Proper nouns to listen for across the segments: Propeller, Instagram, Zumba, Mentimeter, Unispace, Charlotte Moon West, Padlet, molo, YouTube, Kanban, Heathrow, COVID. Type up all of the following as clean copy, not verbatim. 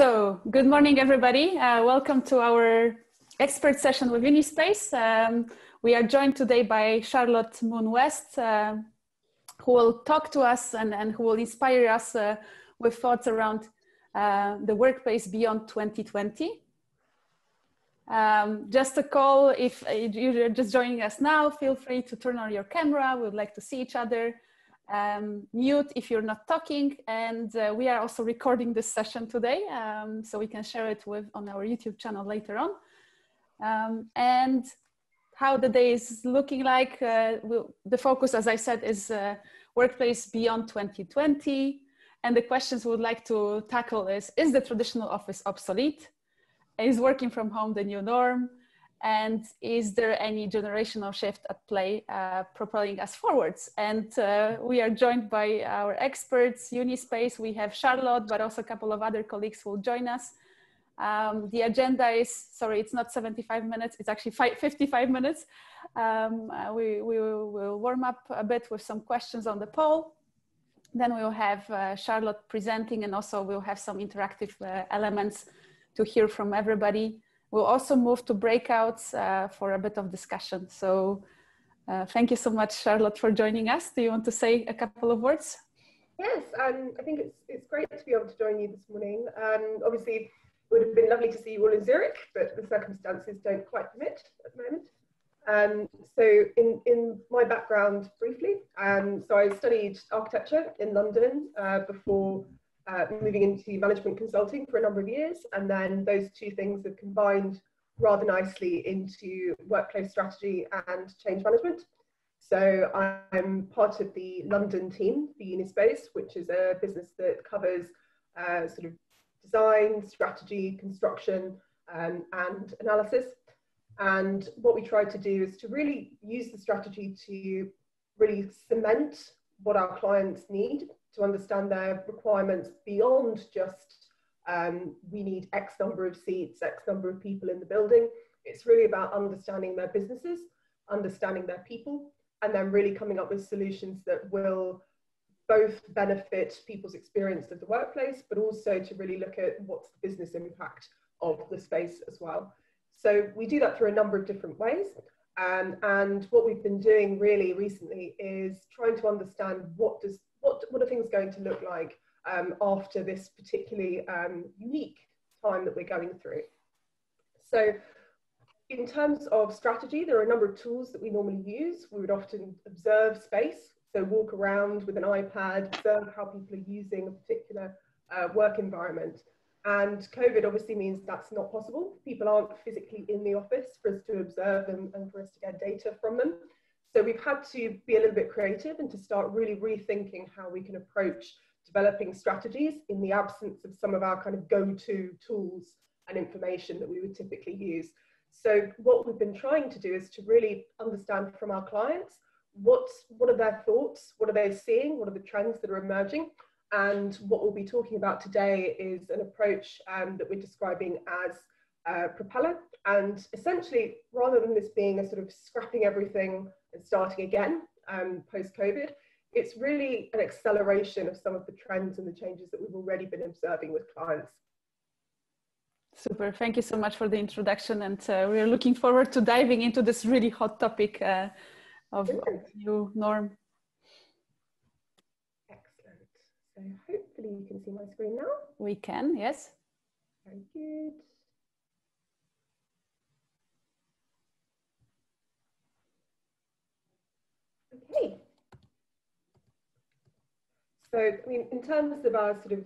So good morning, everybody. Welcome to our expert session with Unispace. We are joined today by Charlotte Moon West, who will talk to us and who will inspire us with thoughts around the workplace beyond 2020. Just a call, if you're just joining us now, feel free to turn on your camera. We'd like to see each other. Mute if you're not talking, and we are also recording this session today, so we can share it on our YouTube channel later on. And how the day is looking like, the focus, as I said, is workplace beyond 2020, and the questions we would like to tackle is the traditional office obsolete? Is working from home the new norm? And is there any generational shift at play propelling us forwards? And we are joined by our experts, Unispace. We have Charlotte, but also a couple of other colleagues who will join us. The agenda is, sorry, it's not 75 minutes, it's actually 55 minutes. We will warm up a bit with some questions on the poll. Then we will have Charlotte presenting, and also we'll have some interactive elements to hear from everybody. We'll also move to breakouts for a bit of discussion. So thank you so much, Charlotte, for joining us. Do you want to say a couple of words? Yes, I think it's great to be able to join you this morning. Obviously, it would have been lovely to see you all in Zurich, but the circumstances don't quite permit at the moment. So in my background, briefly, so I studied architecture in London before moving into management consulting for a number of years, and then those two things have combined rather nicely into workplace strategy and change management. So I'm part of the London team for Unispace, which is a business that covers sort of design, strategy, construction, and analysis. And what we try to do is to really use the strategy to really cement what our clients need, to understand their requirements beyond just we need X number of seats, X number of people in the building. It's really about understanding their businesses, understanding their people, and then really coming up with solutions that will both benefit people's experience of the workplace, but also to really look at what's the business impact of the space as well. So we do that through a number of different ways. And what we've been doing really recently is trying to understand what are things going to look like after this particularly unique time that we're going through. So in terms of strategy, there are a number of tools that we normally use. We would often observe space, so walk around with an iPad, observe how people are using a particular work environment. And COVID obviously means that's not possible. People aren't physically in the office for us to observe and for us to get data from them. So we've had to be a little bit creative and to start really rethinking how we can approach developing strategies in the absence of some of our kind of go-to tools and information that we would typically use. So what we've been trying to do is to really understand from our clients what are their thoughts, what are they seeing, what are the trends that are emerging, and what we'll be talking about today is an approach that we're describing as Propeller. And essentially, rather than this being a sort of scrapping everything and starting again post-COVID, it's really an acceleration of some of the trends and the changes that we've already been observing with clients. Super, thank you so much for the introduction, and we're looking forward to diving into this really hot topic of new norm. Excellent, so hopefully you can see my screen now. We can, yes. Very good. Okay. So, I mean, in terms of our sort of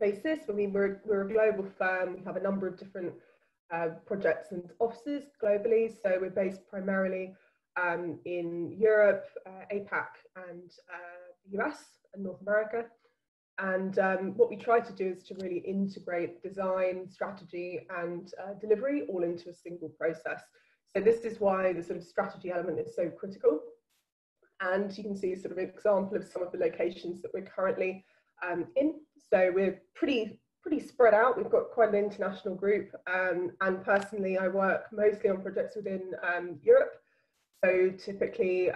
basis, I mean, we're a global firm. We have a number of different projects and offices globally. So we're based primarily in Europe, APAC, and the US and North America. And what we try to do is to really integrate design, strategy, and delivery all into a single process. So this is why the sort of strategy element is so critical. And you can see sort of an example of some of the locations that we're currently in. So we're pretty spread out. We've got quite an international group. And personally, I work mostly on projects within Europe. So typically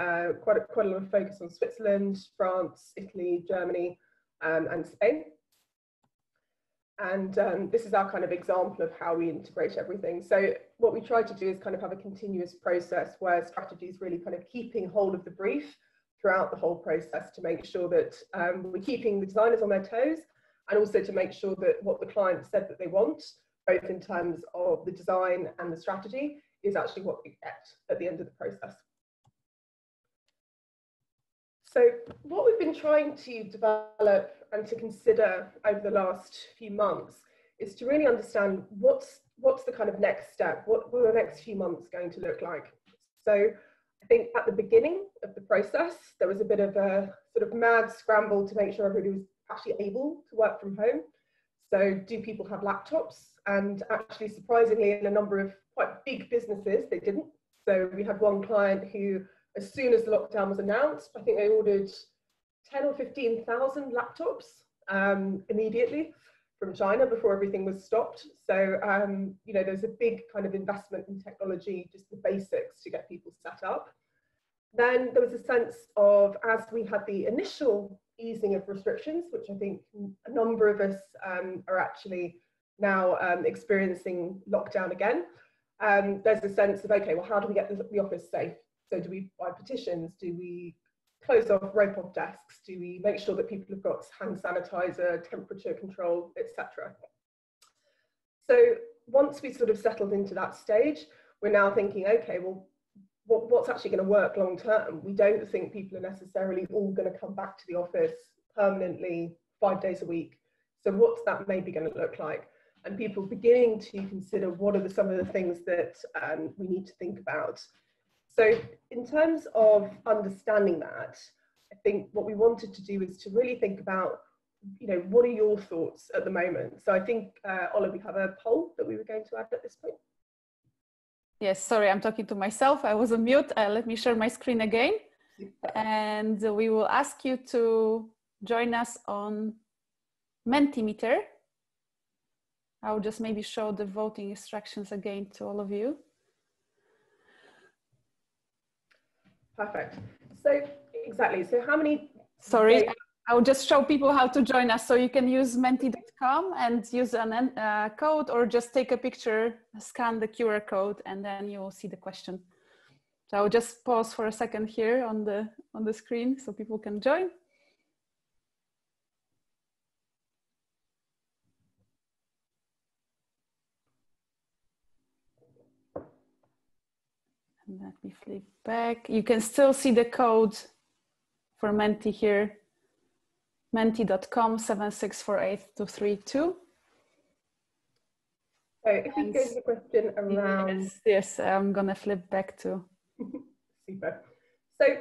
quite a lot of focus on Switzerland, France, Italy, Germany, and Spain. And this is our kind of example of how we integrate everything. So what we try to do is kind of have a continuous process where strategy is really kind of keeping hold of the brief throughout the whole process to make sure that we're keeping the designers on their toes, and also to make sure that what the client said that they want, both in terms of the design and the strategy, is actually what we get at the end of the process. So what we've been trying to develop and to consider over the last few months is to really understand what's the kind of next step, what are the next few months going to look like. So I think at the beginning of the process, there was a bit of a sort of mad scramble to make sure everybody was actually able to work from home. So do people have laptops? And actually, surprisingly, in a number of quite big businesses, they didn't. So we had one client who, as soon as the lockdown was announced, I think they ordered 10 or 15,000 laptops immediately from China before everything was stopped. So, you know, there's a big kind of investment in technology, just the basics to get people set up. Then there was a sense of, as we had the initial easing of restrictions, which I think a number of us are actually now experiencing lockdown again, there's a sense of, okay, well, how do we get the office safe? So do we buy petitions? Do we close off, rope off desks? Do we make sure that people have got hand sanitizer, temperature control, etc.? So once we sort of settled into that stage, we're now thinking, okay, well, what's actually going to work long term? We don't think people are necessarily all going to come back to the office permanently 5 days a week. So what's that maybe going to look like? And people beginning to consider what are some of the things that we need to think about. So in terms of understanding that, I think what we wanted to do is to really think about, you know, what are your thoughts at the moment? So I think, Ola, we have a poll that we were going to add at this point. Yes, sorry, I'm talking to myself. I was on mute. Let me share my screen again. And we will ask you to join us on Mentimeter. I'll just maybe show the voting instructions again to all of you. Perfect. So exactly. So how many? Sorry, I'll just show people how to join us. So you can use menti.com and use an code, or just take a picture, scan the QR code, and then you will see the question. So I'll just pause for a second here on the screen so people can join. Let me flip back. You can still see the code for Menti here. Menti.com 7648232. So if you go to the question around... Yes, yes, I'm going to flip back to... Super. So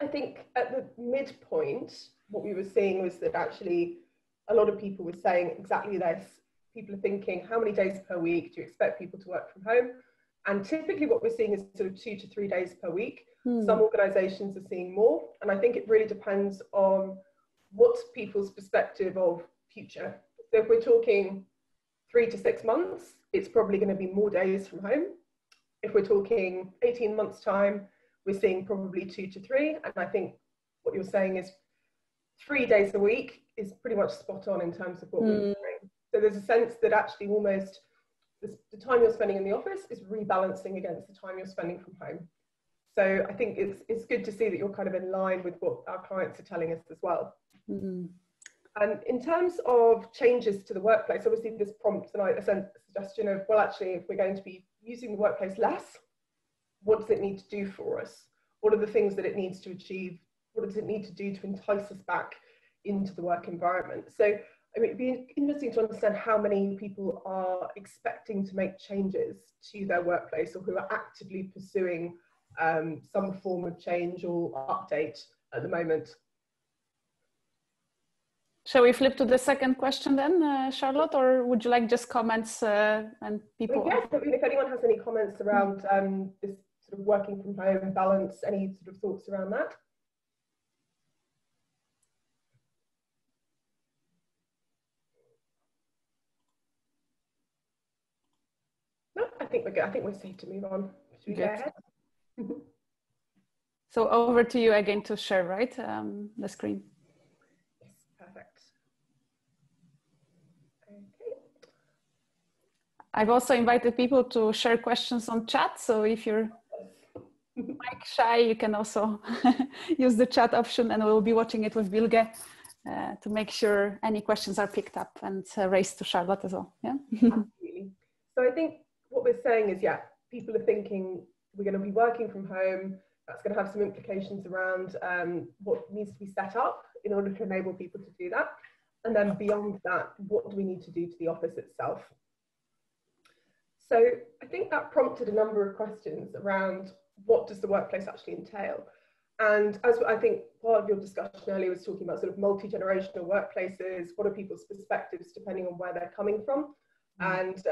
I think at the midpoint, what we were seeing was that actually a lot of people were saying exactly this. People are thinking, how many days per week do you expect people to work from home? And typically what we're seeing is sort of 2 to 3 days per week. Hmm. Some organizations are seeing more. And I think it really depends on what's people's perspective of future. So if we're talking 3 to 6 months, it's probably going to be more days from home. If we're talking 18 months time, we're seeing probably 2 to 3. And I think what you're saying is 3 days a week is pretty much spot on in terms of what we're doing. So there's a sense that actually almost the time you're spending in the office is rebalancing against the time you're spending from home. So I think it's good to see that you're kind of in line with what our clients are telling us as well. Mm-hmm. In terms of changes to the workplace, obviously this prompts a suggestion of, well, actually, if we're going to be using the workplace less, what does it need to do for us? What are the things that it needs to achieve? What does it need to do to entice us back into the work environment? So I mean, it'd be interesting to understand how many people are expecting to make changes to their workplace, or who are actively pursuing some form of change or update at the moment. Shall we flip to the second question then, Charlotte, or would you like just comments and people? Yes, I mean, if anyone has any comments around this sort of working from home balance, any sort of thoughts around that? I think we're good. I think we're safe to move on. Should we go ahead? So over to you again to share, right, the screen. Yes, perfect. I've also invited people to share questions on chat. So if you're Mike shy, you can also use the chat option, and we'll be watching it with Bilge to make sure any questions are picked up and raised to Charlotte as well. Yeah. Absolutely. So I think what we're saying is, yeah, people are thinking we're going to be working from home. That's going to have some implications around what needs to be set up in order to enable people to do that. And then beyond that, what do we need to do to the office itself? So I think that prompted a number of questions around what does the workplace actually entail? And as I think part of your discussion earlier was talking about sort of multi-generational workplaces, what are people's perspectives depending on where they're coming from? And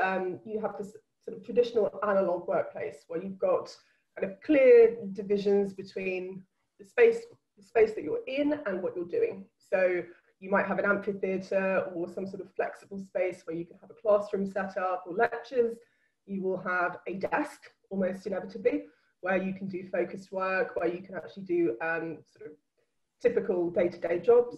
you have this sort of traditional analog workplace where you've got kind of clear divisions between the space that you're in and what you're doing. So you might have an amphitheatre or some sort of flexible space where you can have a classroom set up or lectures. You will have a desk, almost inevitably, where you can do focused work, where you can actually do sort of typical day-to-day jobs.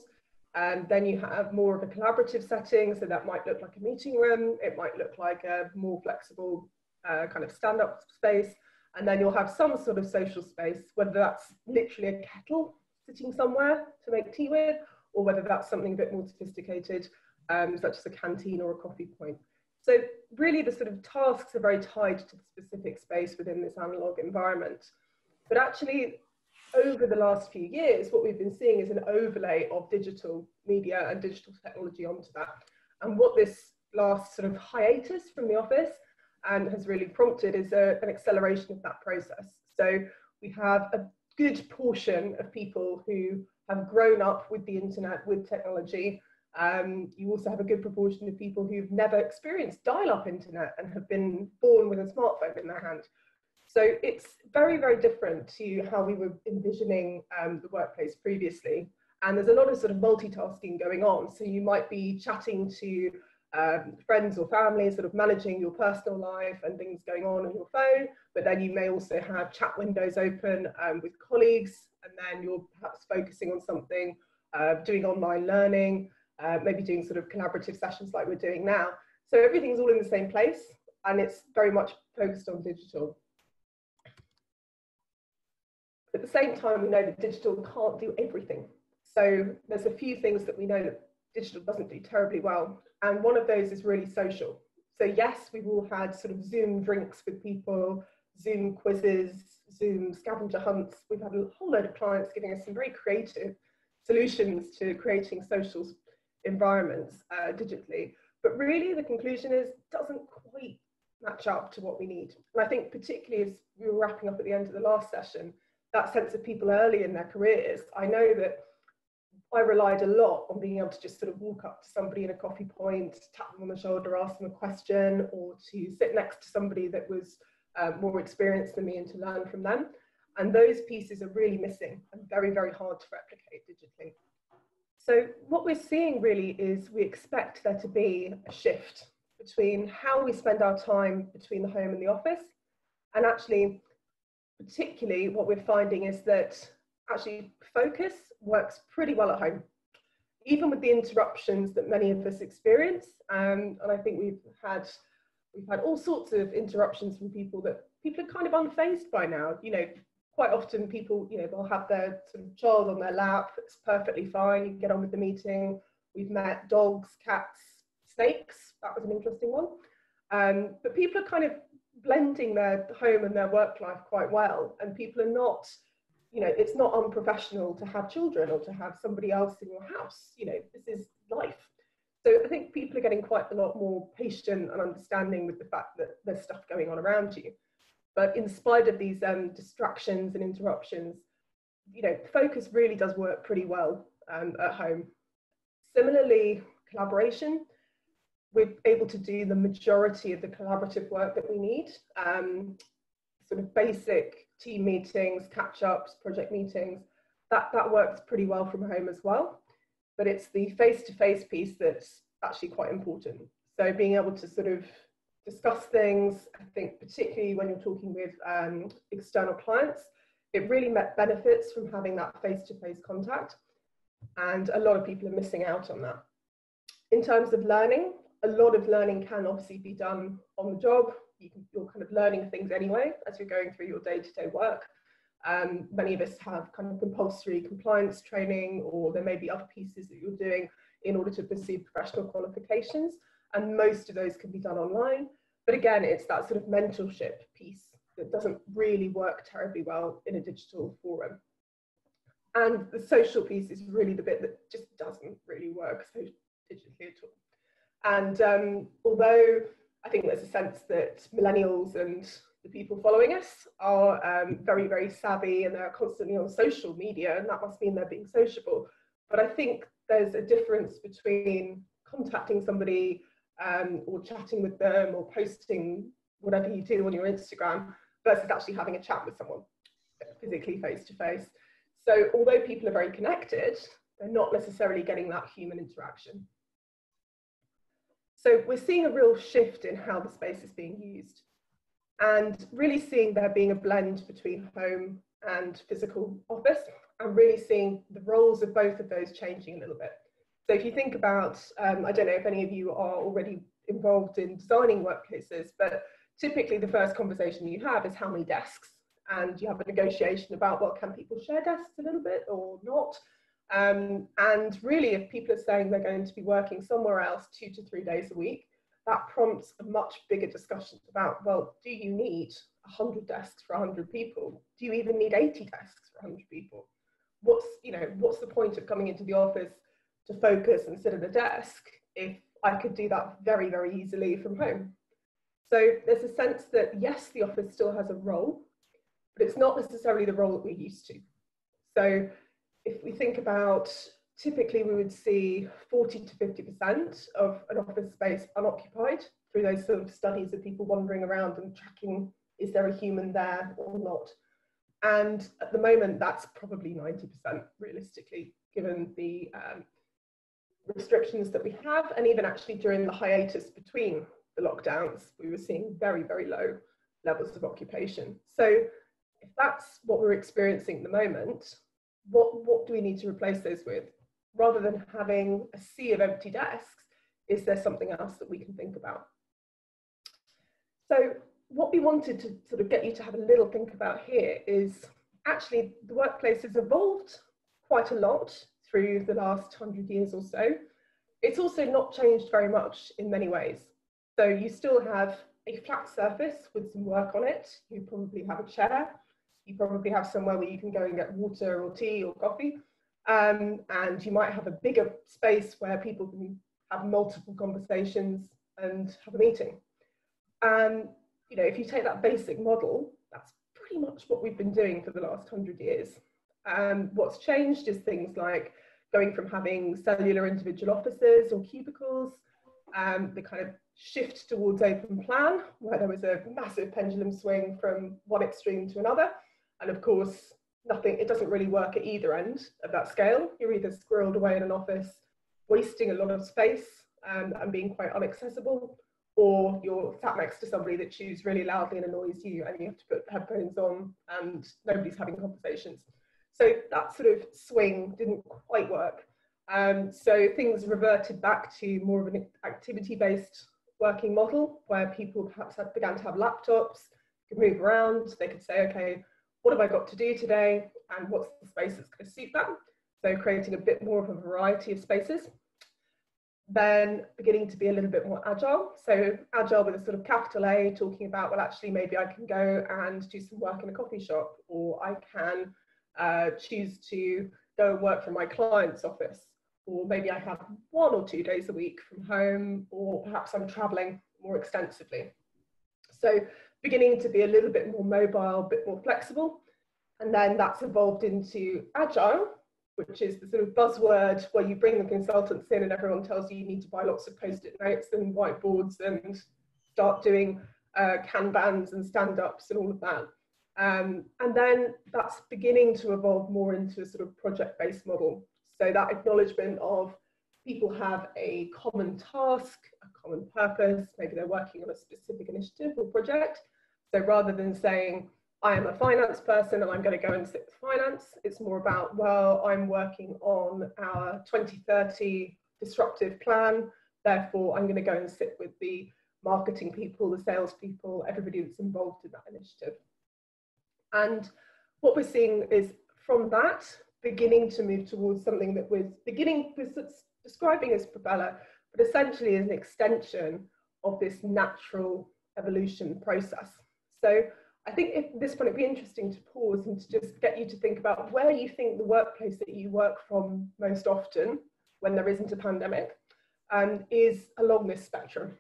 And then you have more of a collaborative setting. So that might look like a meeting room. It might look like a more flexible kind of stand-up space. And then you'll have some sort of social space, whether that's literally a kettle sitting somewhere to make tea with, or whether that's something a bit more sophisticated, such as a canteen or a coffee point. So really the sort of tasks are very tied to the specific space within this analog environment. But actually, over the last few years, what we've been seeing is an overlay of digital media and digital technology onto that. And what this last sort of hiatus from the office has really prompted is an acceleration of that process. So we have a good portion of people who have grown up with the internet, with technology. You also have a good proportion of people who've never experienced dial-up internet and have been born with a smartphone in their hand. So it's very, very different to how we were envisioning the workplace previously. And there's a lot of sort of multitasking going on. So you might be chatting to friends or family, sort of managing your personal life and things going on your phone, but then you may also have chat windows open with colleagues, and then you're perhaps focusing on something, doing online learning, maybe doing sort of collaborative sessions like we're doing now. So everything's all in the same place, and it's very much focused on digital. At the same time, we know that digital can't do everything. So there's a few things that we know that digital doesn't do terribly well. And one of those is really social. So yes, we've all had sort of Zoom drinks with people, Zoom quizzes, Zoom scavenger hunts. We've had a whole load of clients giving us some very creative solutions to creating social environments digitally. But really the conclusion is it doesn't quite match up to what we need. And I think particularly as we were wrapping up at the end of the last session, that sense of people early in their careers, I know that I relied a lot on being able to just sort of walk up to somebody in a coffee point, tap them on the shoulder, ask them a question, or to sit next to somebody that was more experienced than me and to learn from them. And those pieces are really missing and very, very hard to replicate digitally. So what we're seeing really is we expect there to be a shift between how we spend our time between the home and the office. And actually, particularly what we're finding is that actually focus works pretty well at home, even with the interruptions that many of us experience. And I think we've had all sorts of interruptions from people that people are kind of unfazed by now. You know, quite often people, you know, they'll have their sort of child on their lap. It's perfectly fine. You can get on with the meeting. We've met dogs, cats, snakes. That was an interesting one. But people are kind of blending their home and their work life quite well, and people are not, you know, it's not unprofessional to have children or to have somebody else in your house. You know, this is life. So I think people are getting quite a lot more patient and understanding with the fact that there's stuff going on around you. But in spite of these distractions and interruptions, you know, focus really does work pretty well at home. Similarly, collaboration, we're able to do the majority of the collaborative work that we need. Sort of basic team meetings, catch-ups, project meetings, that works pretty well from home as well. But it's the face-to-face piece that's actually quite important. So being able to sort of discuss things, I think particularly when you're talking with external clients, it really benefits from having that face-to-face contact. And a lot of people are missing out on that. In terms of learning, a lot of learning can obviously be done on the job. You're kind of learning things anyway as you're going through your day-to-day work. Many of us have kind of compulsory compliance training, or there may be other pieces that you're doing in order to pursue professional qualifications, and most of those can be done online. But again, it's that sort of mentorship piece that doesn't really work terribly well in a digital forum. And the social piece is really the bit that just doesn't really work so digitally at all. And although I think there's a sense that millennials and the people following us are very, very savvy and they're constantly on social media, and that must mean they're being sociable. But I think there's a difference between contacting somebody or chatting with them or posting whatever you do on your Instagram versus actually having a chat with someone physically face to face. So although people are very connected, they're not necessarily getting that human interaction. So we're seeing a real shift in how the space is being used, and really seeing there being a blend between home and physical office, and really seeing the roles of both of those changing a little bit. So if you think about, I don't know if any of you are already involved in designing workplaces, but typically the first conversation you have is how many desks, and you have a negotiation about, well, can people share desks a little bit or not? And really, if people are saying they're going to be working somewhere else 2 to 3 days a week, that prompts a much bigger discussion about, well, do you need 100 desks for 100 people? Do you even need 80 desks for 100 people? What's the point of coming into the office to focus and sit at a desk if I could do that very, very easily from home? So there's a sense that, yes, the office still has a role, but it's not necessarily the role that we're used to. So if we think about, typically we would see 40 to 50% of an office space unoccupied through those sort of studies of people wandering around and tracking, is there a human there or not? And at the moment, that's probably 90% realistically, given the restrictions that we have. And even actually during the hiatus between the lockdowns, we were seeing very, very low levels of occupation. So if that's what we're experiencing at the moment, what do we need to replace those with? Rather than having a sea of empty desks, is there something else that we can think about? So what we wanted to sort of get you to have a little think about here is actually the workplace has evolved quite a lot through the last 100 years or so. It's also not changed very much in many ways. So you still have a flat surface with some work on it. You probably have a chair. You probably have somewhere where you can go and get water or tea or coffee. And you might have a bigger space where people can have multiple conversations and have a meeting. If you take that basic model, that's pretty much what we've been doing for the last 100 years. What's changed is things like going from having cellular individual offices or cubicles, the kind of shift towards open plan, where there was a massive pendulum swing from one extreme to another. And of course, it doesn't really work at either end of that scale. You're either squirreled away in an office, wasting a lot of space and being quite inaccessible, or you're sat next to somebody that chews really loudly and annoys you, and you have to put headphones on and nobody's having conversations. So that sort of swing didn't quite work. So things reverted back to more of an activity-based working model, where people perhaps began to have laptops, could move around, they could say, okay, what have I got to do today, and what's the space that's going to suit that? So creating a bit more of a variety of spaces. Then beginning to be a little bit more agile. So agile with a sort of capital A, talking about, well, actually, maybe I can go and do some work in a coffee shop, or I can choose to go and work from my client's office, or maybe I have 1 or 2 days a week from home, or perhaps I'm traveling more extensively. So beginning to be a little bit more mobile, a bit more flexible. And then that's evolved into agile, which is the sort of buzzword where you bring the consultants in and everyone tells you you need to buy lots of post-it notes and whiteboards and start doing Kanbans and stand-ups and all of that. And then that's beginning to evolve more into a sort of project-based model. So that acknowledgement of people have a common task, a common purpose, maybe they're working on a specific initiative or project. So rather than saying, I am a finance person and I'm going to go and sit with finance, it's more about, well, I'm working on our 2030 disruptive plan, Therefore, I'm going to go and sit with the marketing people, the sales people, everybody that's involved in that initiative. And what we're seeing is from that beginning to move towards something that was beginning describing as Propeller, but essentially is an extension of this natural evolution process. So I think at this point it'd be interesting to pause and to just get you to think about where you think the workplace that you work from most often when there isn't a pandemic is along this spectrum.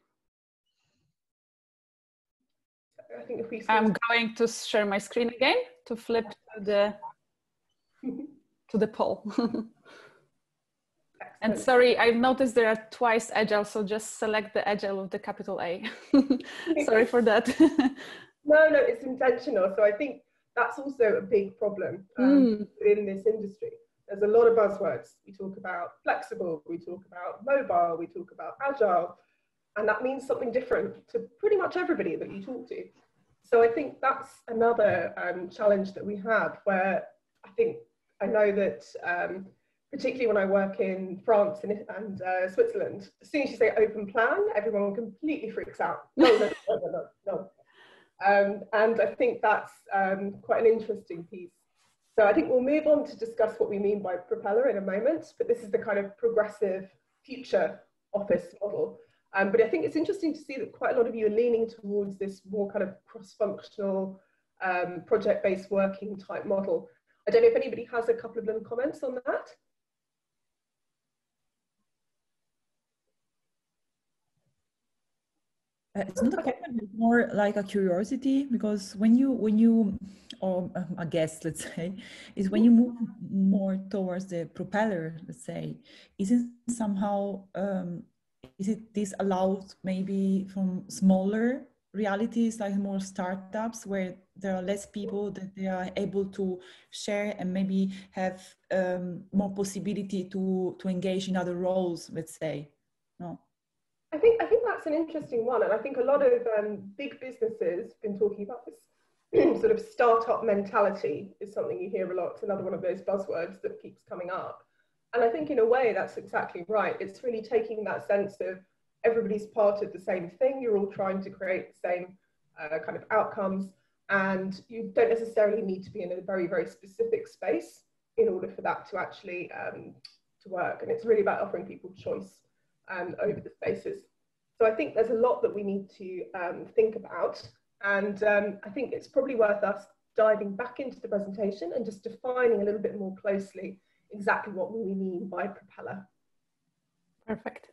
I think if we I'm going to share my screen again to flip to the poll. And sorry, I've noticed there are twice agile, so just select the agile with the capital A. Sorry for that. No, no, it's intentional. So I think that's also a big problem in this industry. There's a lot of buzzwords. We talk about flexible, we talk about mobile, we talk about agile, and that means something different to pretty much everybody that you talk to. So I think that's another challenge that we have, where I think, I know that particularly when I work in France and Switzerland, as soon as you say open plan, everyone completely freaks out. No, no, no, no, no. And I think that's quite an interesting piece. So I think we'll move on to discuss what we mean by Propeller in a moment, but this is the kind of progressive future office model. But I think it's interesting to see that quite a lot of you are leaning towards this more kind of cross-functional, project-based working type model. I don't know if anybody has a couple of little comments on that. It's not a comment, it's more like a curiosity, because when you, or a guess, let's say, is when you move more towards the Propeller, let's say, isn't somehow, is it this allowed maybe from smaller realities, like more startups where there are less people, that they are able to share and maybe have more possibility to engage in other roles, let's say? No, I think that's an interesting one, and I think a lot of big businesses have been talking about this sort of startup mentality is something you hear a lot. It's another one of those buzzwords that keeps coming up, and I think in a way that's exactly right. It's really taking that sense of everybody's part of the same thing, you're all trying to create the same kind of outcomes, and you don't necessarily need to be in a very, very specific space in order for that to actually to work. And it's really about offering people choice over the spaces. So I think there's a lot that we need to think about, and I think it's probably worth us diving back into the presentation and just defining a little bit more closely exactly what we mean by Propeller. Perfect.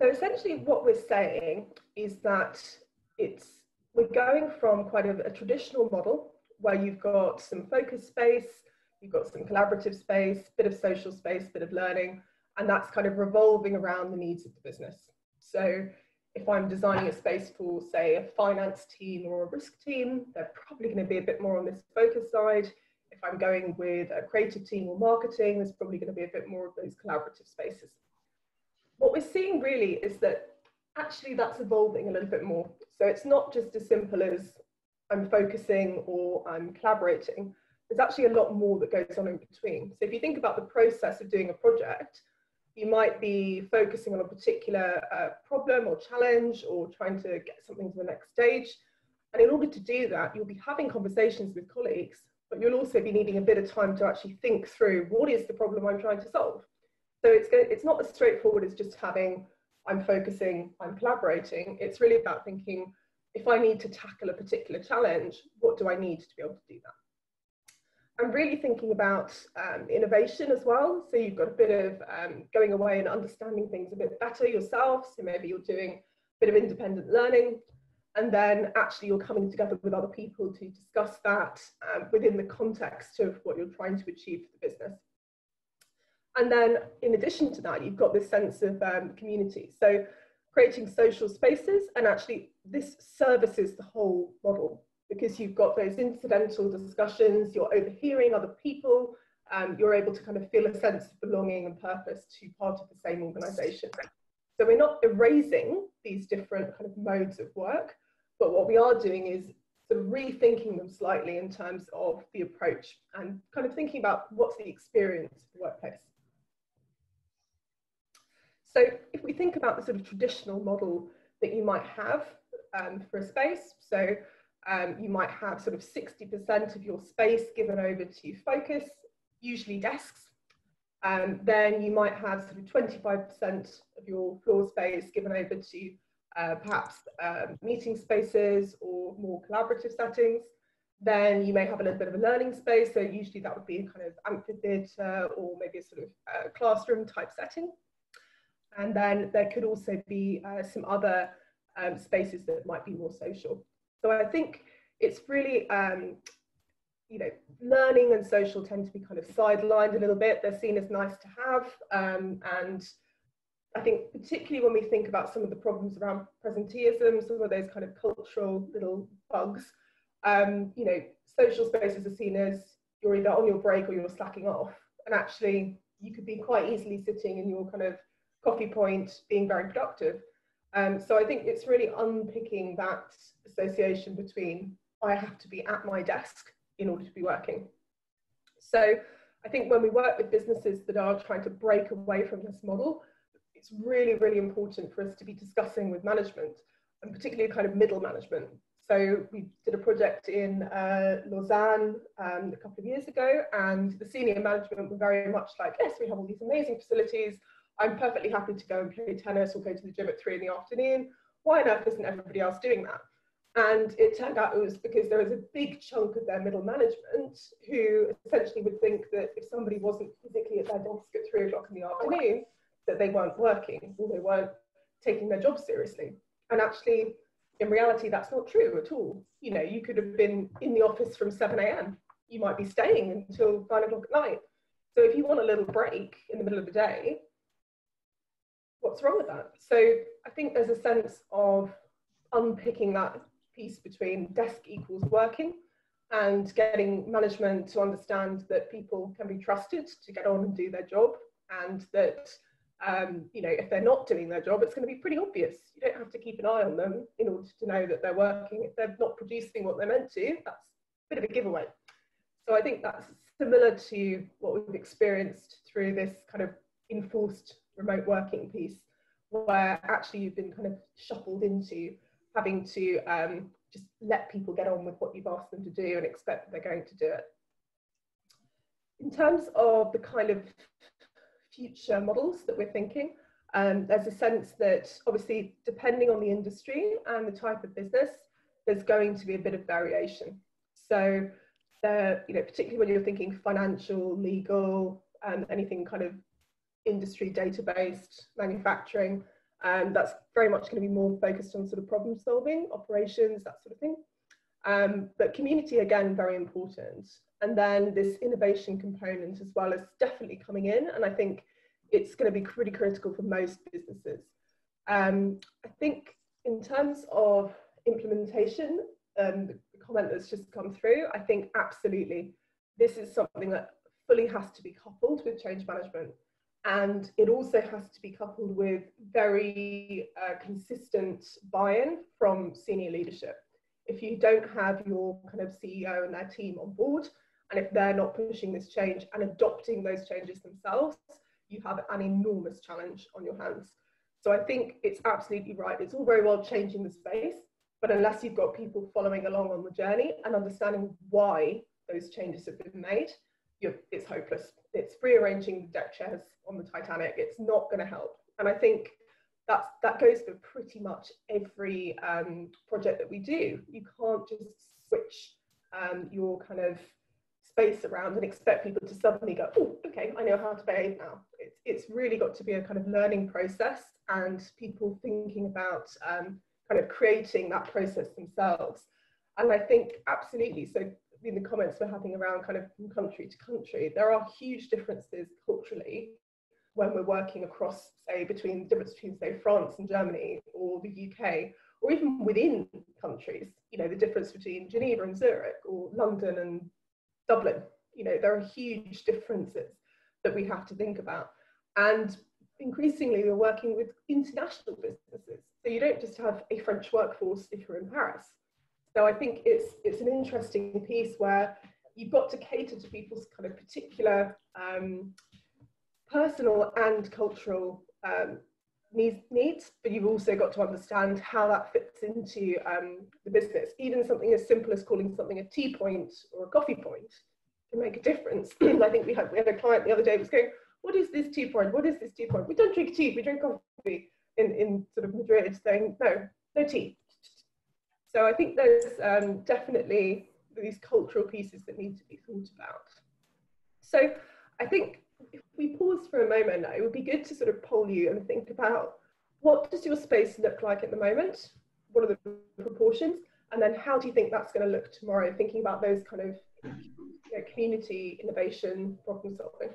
So essentially what we're saying is that we're going from quite a traditional model where you've got some focus space, you've got some collaborative space, bit of social space, bit of learning, and that's kind of revolving around the needs of the business. So if I'm designing a space for, say, a finance team or a risk team, they're probably going to be a bit more on this focus side. If I'm going with a creative team or marketing, there's probably going to be a bit more of those collaborative spaces. What we're seeing really is that actually that's evolving a little bit more. So it's not just as simple as I'm focusing or I'm collaborating. There's actually a lot more that goes on in between. So if you think about the process of doing a project, you might be focusing on a particular problem or challenge or trying to get something to the next stage. And in order to do that, you'll be having conversations with colleagues, but you'll also be needing a bit of time to actually think through what is the problem I'm trying to solve. So it's not as straightforward as just having, I'm focusing, I'm collaborating. It's really about thinking, if I need to tackle a particular challenge, what do I need to be able to do that? I'm really thinking about innovation as well. So you've got a bit of going away and understanding things a bit better yourself. So maybe you're doing a bit of independent learning, and then actually you're coming together with other people to discuss that within the context of what you're trying to achieve for the business. And then in addition to that, you've got this sense of community. So creating social spaces, and actually this services the whole model, because you've got those incidental discussions, you're overhearing other people, you're able to kind of feel a sense of belonging and purpose to part of the same organisation. So we're not erasing these different kind of modes of work, but what we are doing is sort of rethinking them slightly in terms of the approach and kind of thinking about what's the experience of the workplace. So if we think about the sort of traditional model that you might have for a space, so you might have sort of 60% of your space given over to focus, usually desks. Then you might have sort of 25% of your floor space given over to perhaps meeting spaces or more collaborative settings. Then you may have a little bit of a learning space, so usually that would be a kind of amphitheatre or maybe a sort of classroom type setting. And then there could also be some other spaces that might be more social. So I think it's really, you know, learning and social tend to be kind of sidelined a little bit. They're seen as nice to have. And I think particularly when we think about some of the problems around presenteeism, some of those kind of cultural little bugs, you know, social spaces are seen as you're either on your break or you're slacking off. And actually, you could be quite easily sitting in your kind of coffee point being very productive. So I think it's really unpicking that association between I have to be at my desk in order to be working. So I think when we work with businesses that are trying to break away from this model, it's really, really important for us to be discussing with management, and particularly kind of middle management. So we did a project in Lausanne a couple of years ago, and the senior management were very much like, yes, we have all these amazing facilities. I'm perfectly happy to go and play tennis or go to the gym at 3 in the afternoon. Why on earth isn't everybody else doing that? And it turned out it was because there was a big chunk of their middle management who essentially would think that if somebody wasn't physically at their desk at 3 o'clock in the afternoon, that they weren't working or they weren't taking their job seriously. And actually, in reality, that's not true at all. You know, you could have been in the office from 7 a.m. You might be staying until 9 o'clock at night. So if you want a little break in the middle of the day, what's wrong with that? So I think there's a sense of unpicking that piece between desk equals working and getting management to understand that people can be trusted to get on and do their job, and that, you know, if they're not doing their job, it's going to be pretty obvious. You don't have to keep an eye on them in order to know that they're working. If they're not producing what they're meant to, that's a bit of a giveaway. So I think that's similar to what we've experienced through this kind of enforced remote working piece, where actually you've been kind of shuffled into having to just let people get on with what you've asked them to do and expect that they're going to do it. In terms of the kind of future models that we're thinking, there's a sense that obviously depending on the industry and the type of business, there's going to be a bit of variation. So, you know, particularly when you're thinking financial, legal, anything kind of industry data-based, manufacturing, that's very much going to be more focused on sort of problem solving, operations, that sort of thing. But community, again, very important. And then this innovation component as well is definitely coming in, and I think it's going to be pretty critical for most businesses. I think in terms of implementation, the comment that's just come through, I think absolutely this is something that fully has to be coupled with change management. And it also has to be coupled with very consistent buy-in from senior leadership. If you don't have your kind of CEO and their team on board, and if they're not pushing this change and adopting those changes themselves, you have an enormous challenge on your hands. So I think it's absolutely right. It's all very well changing the space, but unless you've got people following along on the journey and understanding why those changes have been made, it's hopeless. It's rearranging the deck chairs on the Titanic. It's not going to help. And I think that goes for pretty much every project that we do. You can't just switch your kind of space around and expect people to suddenly go, oh, okay, I know how to behave now. It's really got to be a kind of learning process, and people thinking about kind of creating that process themselves. And I think absolutely. So in the comments we're having around kind of from country to country, there are huge differences culturally when we're working across, say, between the difference between, say, France and Germany or the UK, or even within countries, you know, the difference between Geneva and Zurich or London and Dublin. You know, there are huge differences that we have to think about. And increasingly we're working with international businesses. So you don't just have a French workforce if you're in Paris. So I think it's an interesting piece where you've got to cater to people's kind of particular personal and cultural needs, but you've also got to understand how that fits into the business. Even something as simple as calling something a tea point or a coffee point can make a difference. I think we had a client the other day who was going, what is this tea point? What is this tea point? We don't drink tea, we drink coffee in sort of Madrid, saying, no, no tea. So I think there's definitely these cultural pieces that need to be thought about. So I think if we pause for a moment, it would be good to sort of poll you and think about, what does your space look like at the moment? What are the proportions? And then how do you think that's going to look tomorrow? Thinking about those kind of, you know, community, innovation, problem solving.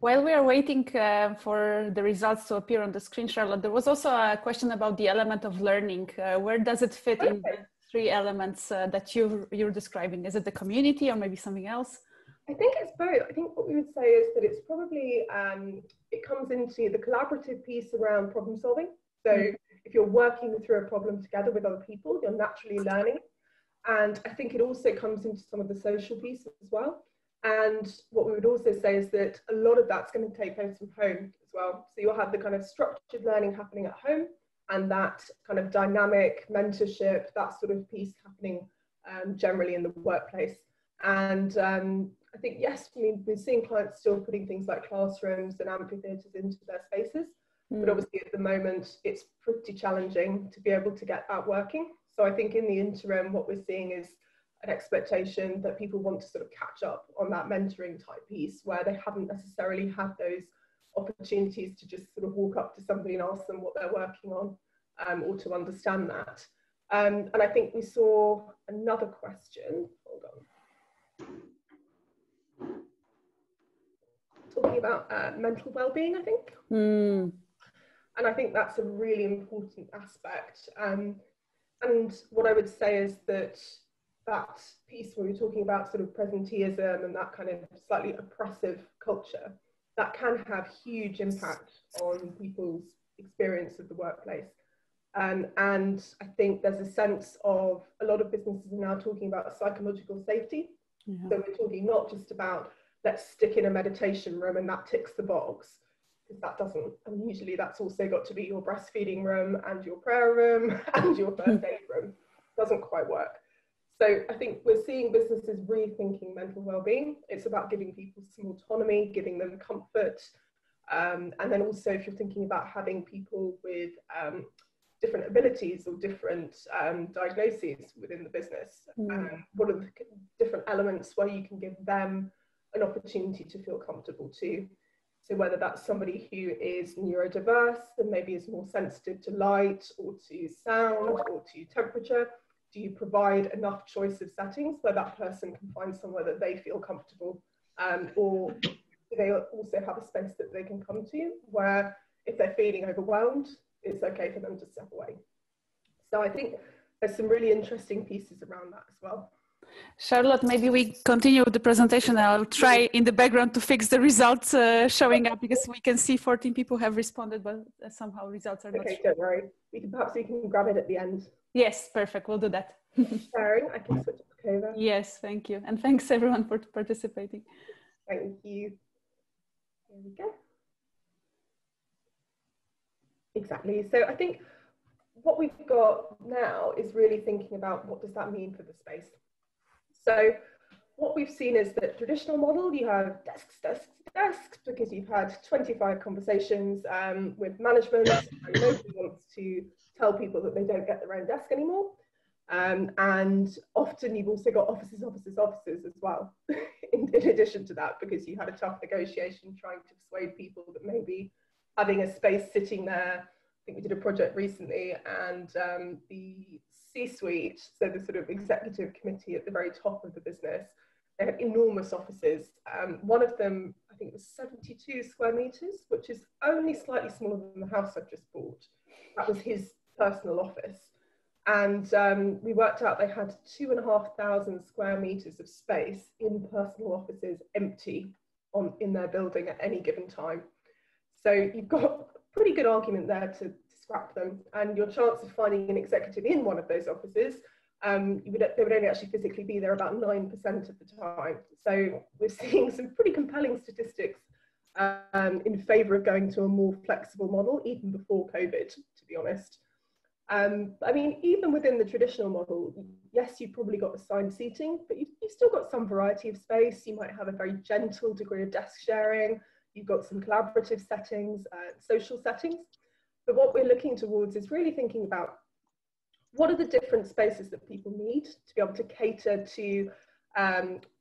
While we are waiting for the results to appear on the screen, Charlotte, there was also a question about the element of learning. Where does it fit in the three elements that you're describing? Is it the community or maybe something else? I think it's both. I think what we would say is that it's probably, it comes into the collaborative piece around problem solving. So if you're working through a problem together with other people, you're naturally learning. And I think it also comes into some of the social pieces as well. And what we would also say is that a lot of that's going to take place from home as well. So you'll have the kind of structured learning happening at home and that kind of dynamic mentorship, that sort of piece happening generally in the workplace. And I think, yes, I mean, we're seeing clients still putting things like classrooms and amphitheatres into their spaces. But obviously at the moment, it's pretty challenging to be able to get that working. So I think in the interim, what we're seeing is an expectation that people want to sort of catch up on that mentoring type piece where they haven't necessarily had those opportunities to just sort of walk up to somebody and ask them what they're working on or to understand that. And I think we saw another question, hold on, talking about mental well-being, I think. And I think that's a really important aspect. And what I would say is that that piece where we're talking about sort of presenteeism and that kind of slightly oppressive culture, that can have huge impact on people's experience of the workplace. And I think there's a sense of, a lot of businesses are now talking about psychological safety. So we're talking not just about, let's stick in a meditation room and that ticks the box, because that doesn't, and usually that's also got to be your breastfeeding room and your prayer room and your first aid room. Doesn't quite work. So I think we're seeing businesses rethinking mental well-being. It's about giving people some autonomy, giving them comfort, and then also if you're thinking about having people with different abilities or different diagnoses within the business, what are the different elements where you can give them an opportunity to feel comfortable too. So whether that's somebody who is neurodiverse and maybe is more sensitive to light or to sound or to temperature, do you provide enough choice of settings where that person can find somewhere that they feel comfortable? Or do they also have a space that they can come to where if they're feeling overwhelmed, it's okay for them to step away? So I think there's some really interesting pieces around that as well. Charlotte, maybe we continue the presentation. I'll try in the background to fix the results showing up, because we can see 14 people have responded, but somehow results are not. Okay, don't worry. Perhaps we can grab it at the end. Yes, perfect. We'll do that. Sharon, I can switch it over. Yes, thank you. And thanks everyone for participating. Thank you. There we go. Exactly. So I think what we've got now is really thinking about what does that mean for the space. So what we've seen is that traditional model, you have desks, desks, desks, because you've had 25 conversations with management and nobody wants to tell people that they don't get their own desk anymore. And often you've also got offices, offices, offices as well, in addition to that, because you had a tough negotiation trying to persuade people that maybe having a space sitting there. I think we did a project recently and the C-suite, so the sort of executive committee at the very top of the business, they have enormous offices. One of them, I think it was 72 square meters, which is only slightly smaller than the house I've just bought. That was his personal office. And we worked out they had 2,500 square meters of space in personal offices empty in their building at any given time. So you've got pretty good argument there to scrap them, and your chance of finding an executive in one of those offices, they would only actually physically be there about 9% of the time. So we're seeing some pretty compelling statistics in favour of going to a more flexible model, even before COVID, to be honest. I mean, even within the traditional model, yes, you've probably got assigned seating, but you've still got some variety of space. You might have a very gentle degree of desk sharing. You've got some collaborative settings, social settings. But what we're looking towards is really thinking about what are the different spaces that people need to be able to cater to,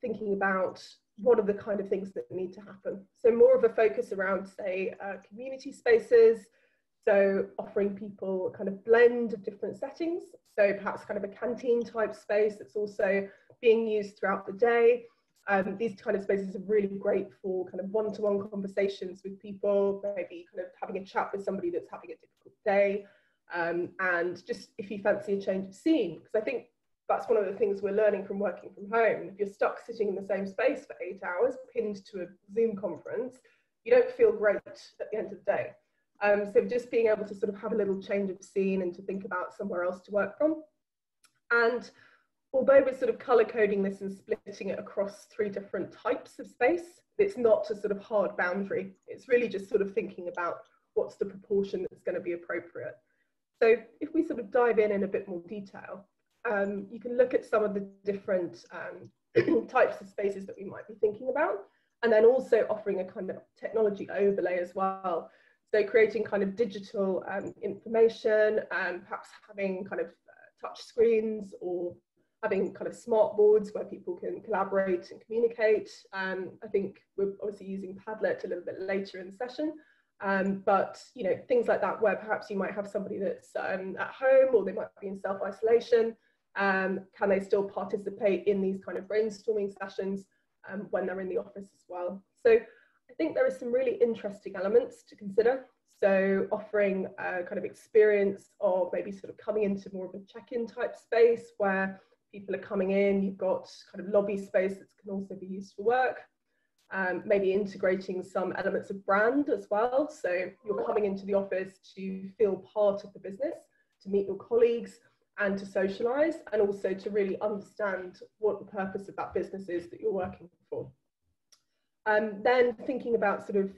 thinking about what are the kind of things that need to happen. So more of a focus around, say, community spaces. So offering people a kind of blend of different settings. So perhaps kind of a canteen type space that's also being used throughout the day. These kind of spaces are really great for kind of one-to-one conversations with people, maybe kind of having a chat with somebody that's having a difficult day. And just if you fancy a change of scene, because I think that's one of the things we're learning from working from home. If you're stuck sitting in the same space for 8 hours, pinned to a Zoom conference, you don't feel great at the end of the day. So just being able to sort of have a little change of scene and to think about somewhere else to work from. And although we're sort of colour coding this and splitting it across 3 different types of space, it's not a sort of hard boundary. It's really just sort of thinking about what's the proportion that's going to be appropriate. So if we sort of dive in a bit more detail, you can look at some of the different types of spaces that we might be thinking about, and then also offering a kind of technology overlay as well. So creating kind of digital information, and perhaps having kind of touch screens or having kind of smart boards where people can collaborate and communicate. I think we're obviously using Padlet a little bit later in the session, but you know, things like that where perhaps you might have somebody that's at home, or they might be in self-isolation. Can they still participate in these kind of brainstorming sessions when they're in the office as well? So I think there are some really interesting elements to consider. So offering a kind of experience of maybe sort of coming into more of a check-in type space where people are coming in, you've got kind of lobby space that can also be used for work. Maybe integrating some elements of brand as well. So you're coming into the office to feel part of the business, to meet your colleagues and to socialise, and also to really understand what the purpose of that business is that you're working for. Then thinking about sort of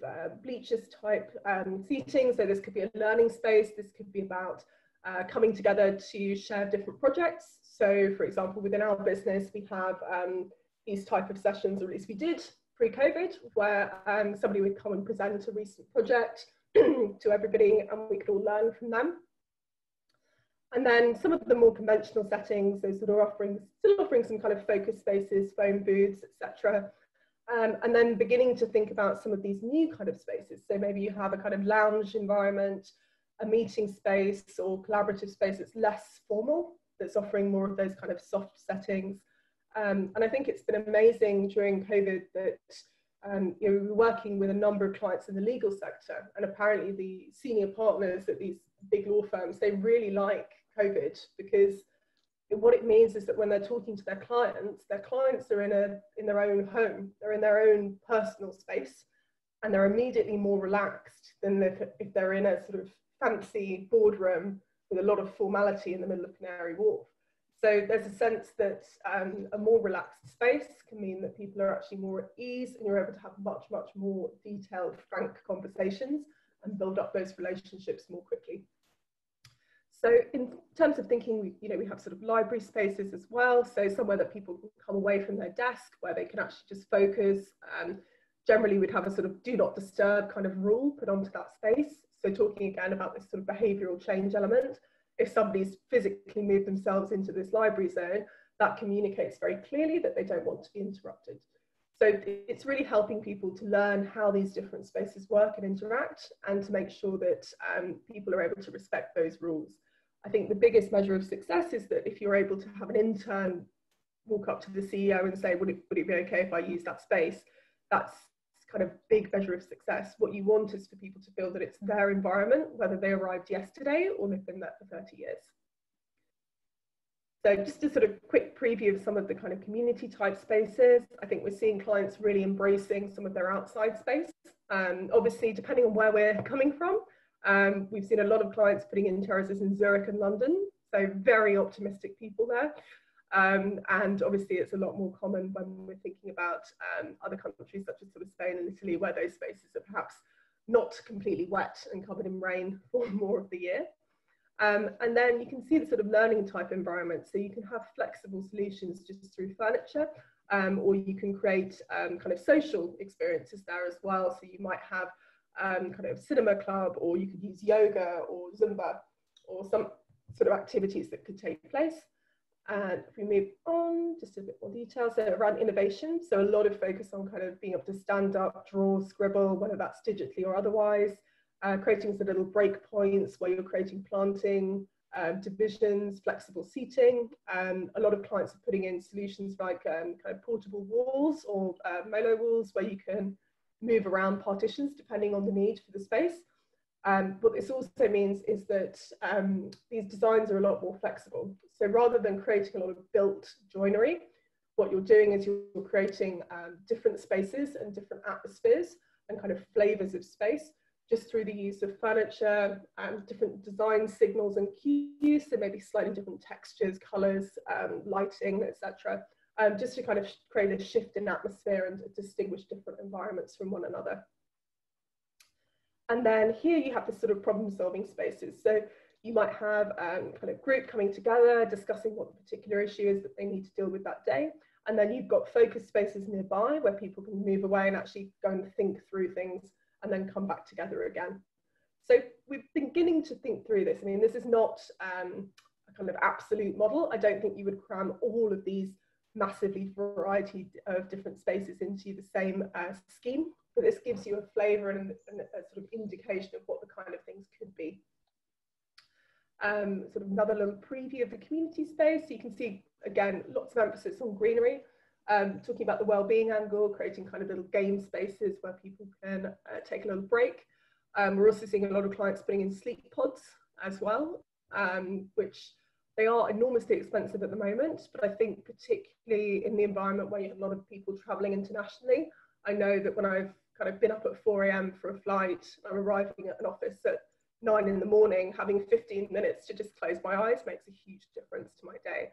bleachers type seating. So this could be a learning space. This could be about coming together to share different projects. So for example, within our business, we have these type of sessions, or at least we did pre-COVID, where somebody would come and present a recent project to everybody, and we could all learn from them. And then some of the more conventional settings, so sort of still offering some kind of focus spaces, phone booths, etc. And then beginning to think about some of these new kind of spaces. So maybe you have a kind of lounge environment, a meeting space or collaborative space that's less formal, that's offering more of those kind of soft settings. And I think it's been amazing during COVID that you know, we were working with a number of clients in the legal sector, and apparently the senior partners at these big law firms, they really like COVID, because what it means is that when they're talking to their clients are in their own home, they're in their own personal space, and they're immediately more relaxed than if they're in a sort of fancy boardroom with a lot of formality in the middle of Canary Wharf. So there's a sense that a more relaxed space can mean that people are actually more at ease, and you're able to have much, much more detailed, frank conversations and build up those relationships more quickly. So in terms of thinking, you know, we have sort of library spaces as well. So somewhere that people can come away from their desk, where they can actually just focus. Generally, we'd have a sort of do not disturb kind of rule put onto that space. So talking again about this sort of behavioural change element. If somebody's physically moved themselves into this library zone, that communicates very clearly that they don't want to be interrupted. So it's really helping people to learn how these different spaces work and interact, and to make sure that people are able to respect those rules. I think the biggest measure of success is that if you're able to have an intern walk up to the CEO and say, would it be okay if I use that space? That's kind of big measure of success. What you want is for people to feel that it's their environment, whether they arrived yesterday or they've been there for 30 years. So just a sort of quick preview of some of the kind of community type spaces. I think we're seeing clients really embracing some of their outside space. Obviously, depending on where we're coming from, We've seen a lot of clients putting in terraces in Zurich and London, so very optimistic people there. And obviously it's a lot more common when we're thinking about other countries such as Spain and Italy, where those spaces are perhaps not completely wet and covered in rain for more of the year. And then you can see the sort of learning type environment. So you can have flexible solutions just through furniture, or you can create kind of social experiences there as well. So you might have kind of cinema club, or you could use yoga or Zumba or some sort of activities that could take place. And if we move on, just a bit more detail, so around innovation. So a lot of focus on kind of being able to stand up, draw, scribble, whether that's digitally or otherwise, creating some little break points where you're creating planting, divisions, flexible seating. A lot of clients are putting in solutions like kind of portable walls or molo walls where you can move around partitions depending on the need for the space. What this also means is that these designs are a lot more flexible. So rather than creating a lot of built joinery, what you're doing is you're creating different spaces and different atmospheres and kind of flavors of space just through the use of furniture and different design signals and cues. So maybe slightly different textures, colors, lighting, etc. Just to kind of create a shift in atmosphere and distinguish different environments from one another. And then here you have this sort of problem-solving spaces. So you might have kind of group coming together, discussing what the particular issue is that they need to deal with that day. And then you've got focus spaces nearby where people can move away and actually go and think through things and then come back together again. So we're beginning to think through this. I mean, this is not a kind of absolute model. I don't think you would cram all of these massively variety of different spaces into the same scheme. But this gives you a flavour and a sort of indication of what the kind of things could be. Sort of another little preview of the community space. So you can see, again, lots of emphasis on greenery, talking about the well-being angle, creating kind of little game spaces where people can take a little break. We're also seeing a lot of clients putting in sleep pods as well, which they are enormously expensive at the moment, but I think particularly in the environment where you have a lot of people travelling internationally. I know that when I've kind of been up at 4 AM for a flight, I'm arriving at an office at 9 in the morning, having 15 minutes to just close my eyes makes a huge difference to my day.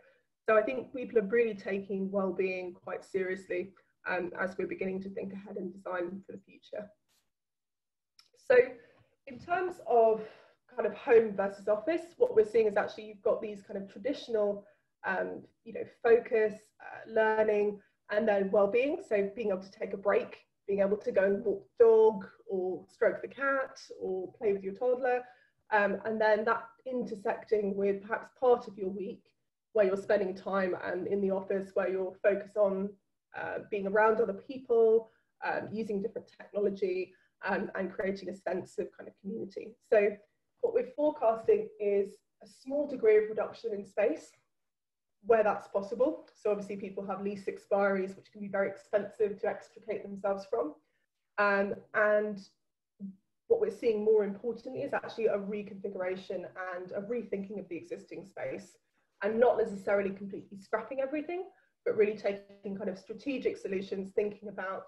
So I think people are really taking well-being quite seriously as we're beginning to think ahead and design for the future. So in terms of kind of home versus office, what we're seeing is actually you've got these kind of traditional, you know, focus, learning, and then well-being, so being able to take a break, being able to go and walk the dog or stroke the cat or play with your toddler, and then that intersecting with perhaps part of your week where you're spending time and in the office where you're focused on being around other people, using different technology, and creating a sense of kind of community. So what we're forecasting is a small degree of reduction in space where that's possible. So obviously people have lease expiries, which can be very expensive to extricate themselves from. And what we're seeing more importantly is actually a reconfiguration and a rethinking of the existing space, and not necessarily completely scrapping everything, but really taking kind of strategic solutions, thinking about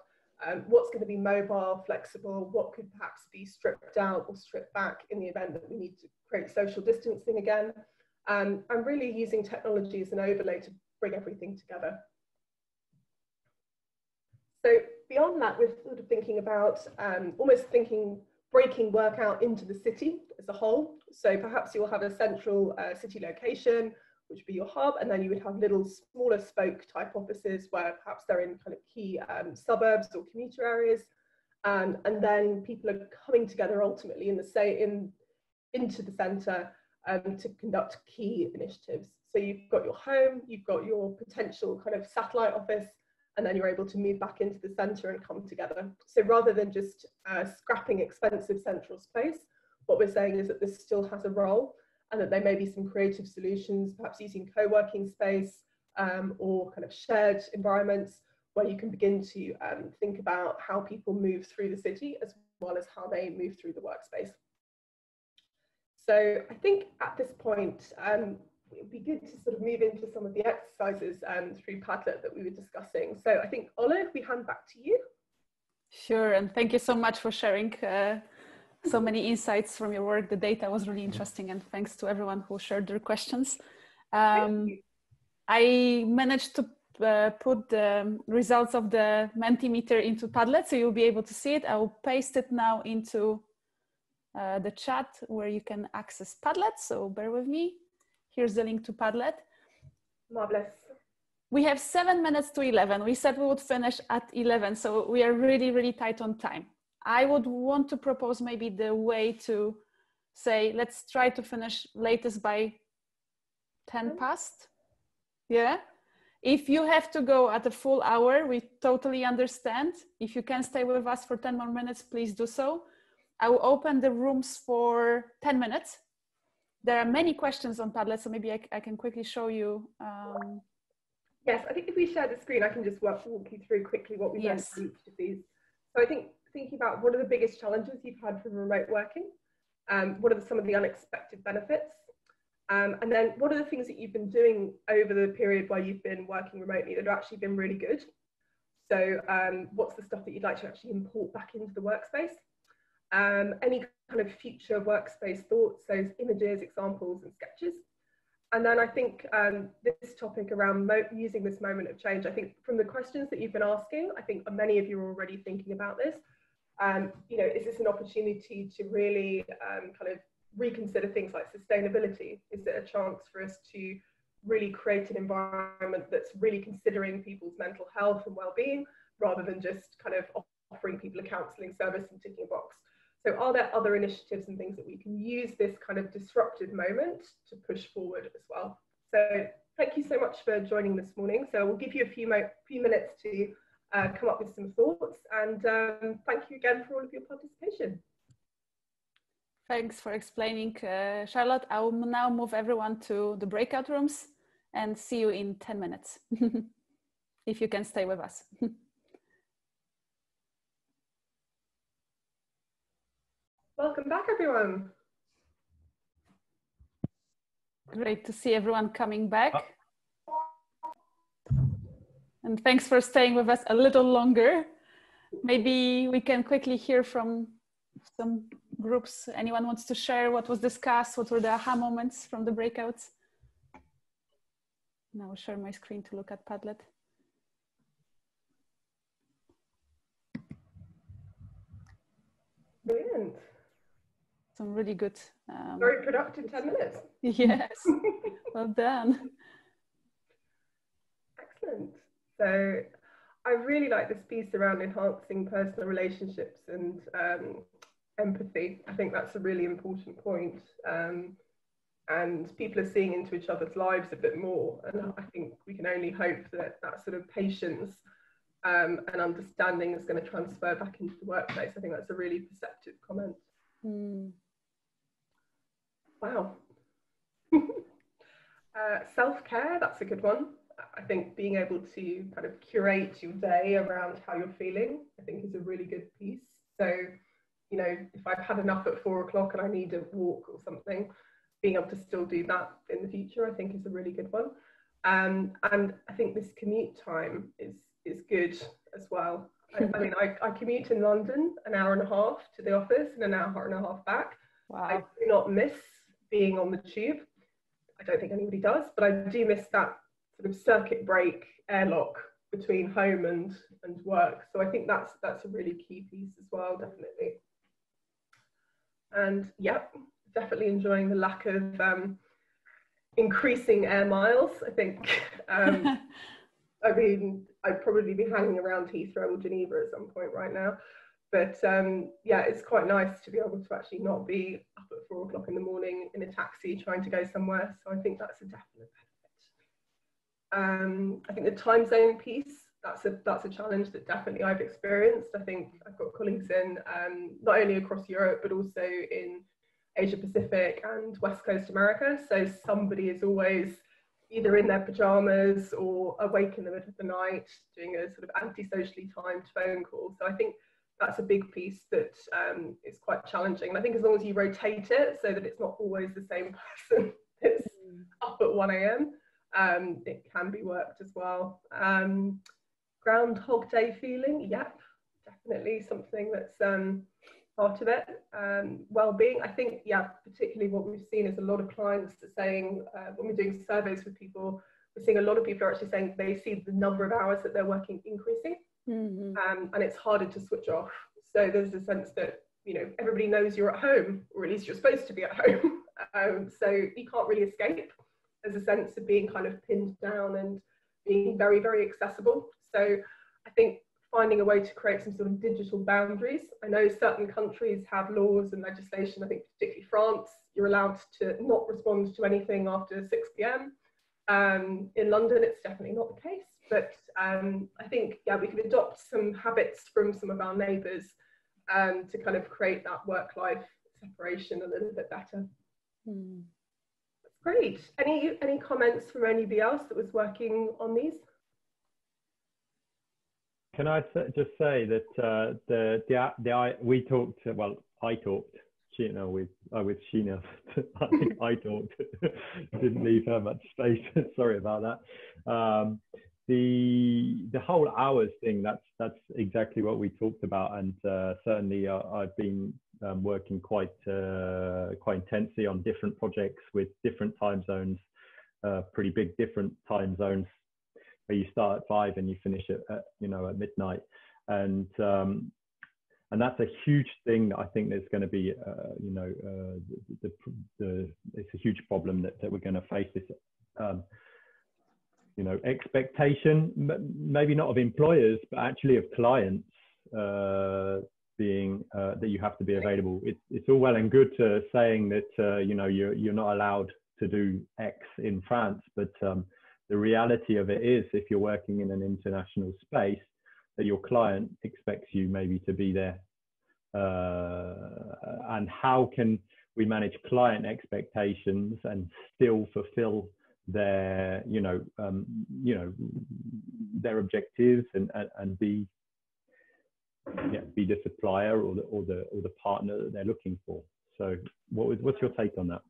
what's going to be mobile, flexible, what could perhaps be stripped out or stripped back in the event that we need to create social distancing again. And really using technology as an overlay to bring everything together. So beyond that, we're sort of thinking about almost thinking breaking work out into the city as a whole. So perhaps you'll have a central city location, which would be your hub, and then you would have little smaller spoke type offices where perhaps they're in kind of key suburbs or commuter areas, and then people are coming together ultimately in the into the centre. To conduct key initiatives. So you've got your home, you've got your potential kind of satellite office, and then you're able to move back into the centre and come together. So rather than just scrapping expensive central space, what we're saying is that this still has a role and that there may be some creative solutions, perhaps using co-working space or kind of shared environments where you can begin to think about how people move through the city as well as how they move through the workspace. So I think at this point, it would be good to sort of move into some of the exercises through Padlet that we were discussing. So I think, Ola, if we hand back to you. Sure, and thank you so much for sharing so many insights from your work. The data was really interesting, and thanks to everyone who shared their questions. I managed to put the results of the Mentimeter into Padlet, so you'll be able to see it. I will paste it now into the chat where you can access Padlet, so bear with me. Here's the link to Padlet. Marvelous. We have 7 minutes to 11. We said we would finish at 11, so we are really, really tight on time. I would want to propose maybe the way to say, let's try to finish latest by 10 past. Yeah. If you have to go at a full hour, we totally understand. If you can stay with us for 10 more minutes, please do so. I will open the rooms for 10 minutes. There are many questions on Padlet, so maybe I can quickly show you. Yes, I think if we share the screen, I can just walk you through quickly what we learned from each of these. So I think thinking about what are the biggest challenges you've had from remote working? What are some of the unexpected benefits? And then what are the things that you've been doing over the period while you've been working remotely that have actually been really good? So what's the stuff that you'd like to actually import back into the workspace? Any kind of future workspace thoughts, those images, examples and sketches. And then I think this topic around using this moment of change, I think from the questions that you've been asking, I think many of you are already thinking about this. You know, is this an opportunity to really kind of reconsider things like sustainability? Is it a chance for us to really create an environment that's really considering people's mental health and well-being rather than just kind of offering people a counselling service and ticking a box? So are there other initiatives and things that we can use this kind of disruptive moment to push forward as well? So thank you so much for joining this morning. So we'll give you a few minutes to come up with some thoughts, and thank you again for all of your participation. Thanks for explaining, Charlotte. I will now move everyone to the breakout rooms and see you in 10 minutes, if you can stay with us. Welcome back, everyone. Great to see everyone coming back. And thanks for staying with us a little longer. Maybe we can quickly hear from some groups. Anyone wants to share what was discussed? What were the aha moments from the breakouts? Now I'll share my screen to look at Padlet. Brilliant. Some really good. Very productive 10 minutes. Yes, well done. Excellent. So I really like this piece around enhancing personal relationships and empathy. I think that's a really important point. And people are seeing into each other's lives a bit more. And I think we can only hope that that sort of patience and understanding is going to transfer back into the workplace. I think that's a really perceptive comment. Mm. Wow. Self-care, that's a good one. I think being able to kind of curate your day around how you're feeling, I think is a really good piece. So, you know, if I've had enough at 4 o'clock and I need a walk or something, being able to still do that in the future, I think is a really good one. And I think this commute time is good as well. I mean, I commute in London an hour and a half to the office and an hour and a half back. Wow. I do not miss being on the tube. I don't think anybody does, but I do miss that sort of circuit break, airlock between home and work. So I think that's a really key piece as well, definitely. And yep, definitely enjoying the lack of increasing air miles, I think. I mean, I'd probably be hanging around Heathrow or Geneva at some point right now. But yeah, it's quite nice to be able to actually not be up at 4 o'clock in the morning in a taxi trying to go somewhere. So I think that's a definite benefit. I think the time zone piece, that's a challenge that definitely I've experienced. I think I've got colleagues in not only across Europe, but also in Asia Pacific and West Coast America. So somebody is always either in their pajamas or awake in the middle of the night doing a sort of antisocially timed phone call. So I think that's a big piece that is quite challenging. And I think as long as you rotate it so that it's not always the same person that's up at 1 AM, it can be worked as well. Groundhog Day feeling, yep, definitely something that's part of it. Well-being, I think, yeah, particularly what we've seen is a lot of clients are saying, when we're doing surveys with people, we're seeing a lot of people are actually saying they see the number of hours that they're working increasing, and it's harder to switch off. So there's a sense that, you know, everybody knows you're at home, or at least you're supposed to be at home. So you can't really escape. There's a sense of being kind of pinned down and being very, very accessible. So I think finding a way to create some sort of digital boundaries. I know certain countries have laws and legislation, I think particularly France, you're allowed to not respond to anything after 6 p.m. In London, it's definitely not the case, but I think, yeah, we could adopt some habits from some of our neighbours to kind of create that work-life separation a little bit better. Mm. Great. Any comments from anybody else that was working on these? Can I just say that I talked. I was Sheena. I think I talked. Didn't leave her much space. Sorry about that. The whole hours thing. That's exactly what we talked about, and certainly I've been working quite intensely on different projects with different time zones. Pretty big different time zones, where you start at 5 and you finish at midnight, and that's a huge thing that I think there's going to be it's a huge problem that we're going to face, this expectation, maybe not of employers but actually of clients, being that you have to be available. It's all well and good saying that you're not allowed to do X in France, but the reality of it is, if you're working in an international space, that your client expects you maybe to be there. And how can we manage client expectations and still fulfill their, their objectives and be the supplier or the partner that they're looking for? So, what's your take on that?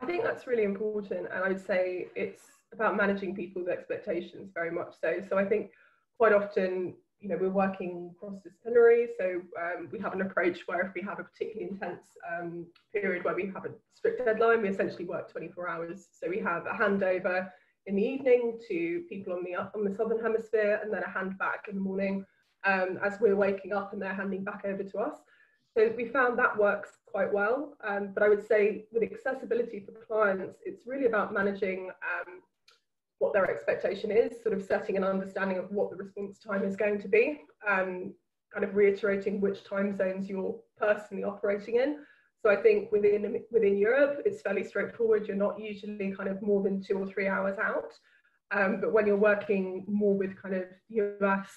I think that's really important, and I'd say it's about managing people's expectations very much so. So I think quite often, we're working cross-disciplinary, so we have an approach where if we have a particularly intense period where we have a strict deadline, we essentially work 24 hours. So we have a handover in the evening to people on the Southern Hemisphere, and then a hand back in the morning as we're waking up, and they're handing back over to us. So we found that works quite well, but I would say with accessibility for clients, it's really about managing what their expectation is, sort of setting an understanding of what the response time is going to be, kind of reiterating which time zones you're personally operating in. So I think within Europe, it's fairly straightforward. You're not usually kind of more than 2 or 3 hours out, but when you're working more with kind of US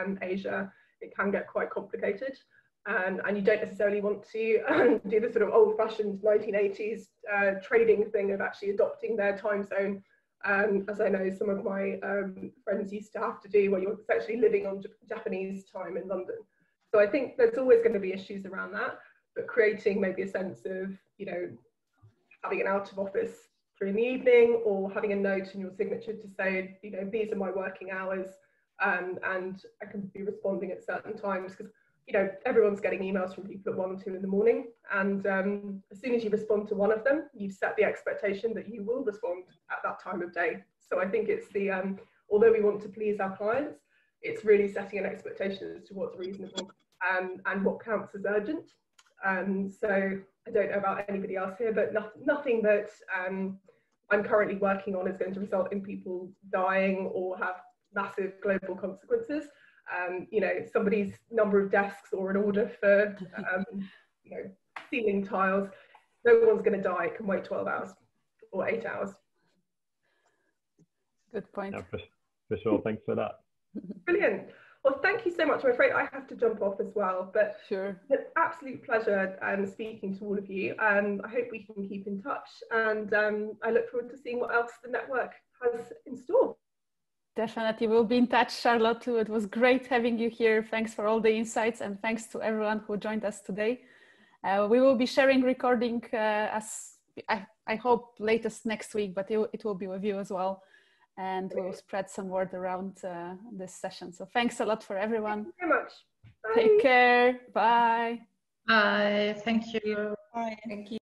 and Asia, it can get quite complicated. And you don't necessarily want to do the sort of old-fashioned 1980s trading thing of actually adopting their time zone, as I know some of my friends used to have to do, where you're essentially living on Japanese time in London. So I think there's always going to be issues around that, but creating maybe a sense of, having an out of office during the evening, or having a note in your signature to say, these are my working hours, and I can be responding at certain times, because everyone's getting emails from people at 1 or 2 in the morning, and as soon as you respond to one of them, you've set the expectation that you will respond at that time of day. So I think it's the, although we want to please our clients, it's really setting an expectation as to what's reasonable and what counts as urgent. So I don't know about anybody else here, but nothing that I'm currently working on is going to result in people dying or have massive global consequences. Somebody's number of desks or an order for, ceiling tiles, no one's going to die. It can wait 12 hours or 8 hours. Good point. Yeah, for sure. Thanks for that. Brilliant. Well, thank you so much. I'm afraid I have to jump off as well, but sure. It's an absolute pleasure speaking to all of you. I hope we can keep in touch, and I look forward to seeing what else the network has in store. Definitely, we'll be in touch, Charlotte. It was great having you here. Thanks for all the insights, and thanks to everyone who joined us today. We will be sharing recording as I hope latest next week, but it will be with you as well. And we'll spread some word around this session. So thanks a lot for everyone. Thank you very much. Bye. Take care. Bye. Bye. Thank you. Bye. Thank you.